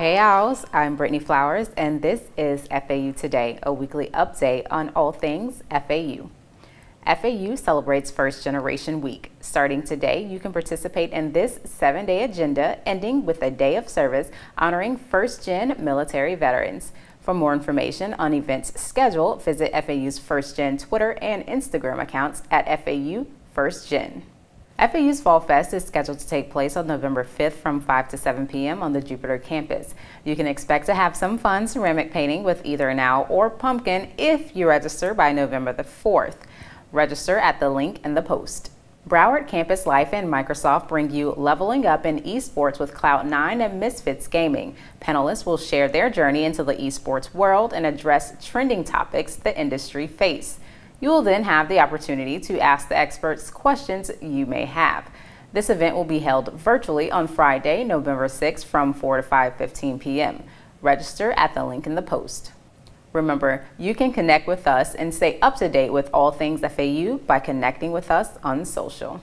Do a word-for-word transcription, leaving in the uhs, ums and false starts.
Hey owls, I'm Brittany Flowers and this is F A U Today, a weekly update on all things F A U. F A U celebrates First Generation Week. Starting today, you can participate in this seven-day agenda ending with a day of service honoring First Gen military veterans. For more information on events scheduled, visit F A U's First Gen Twitter and Instagram accounts at F A U First Gen. F A U's Fall Fest is scheduled to take place on November fifth from five to seven p m on the Jupiter campus. You can expect to have some fun ceramic painting with either an owl or pumpkin if you register by November the fourth. Register at the link in the post. Broward Campus Life and Microsoft bring you Leveling Up in Esports with Cloud nine and Misfits Gaming. Panelists will share their journey into the esports world and address trending topics the industry faces. You will then have the opportunity to ask the experts questions you may have. This event will be held virtually on Friday, November sixth from four to five fifteen p m Register at the link in the post. Remember, you can connect with us and stay up to date with all things F A U by connecting with us on social.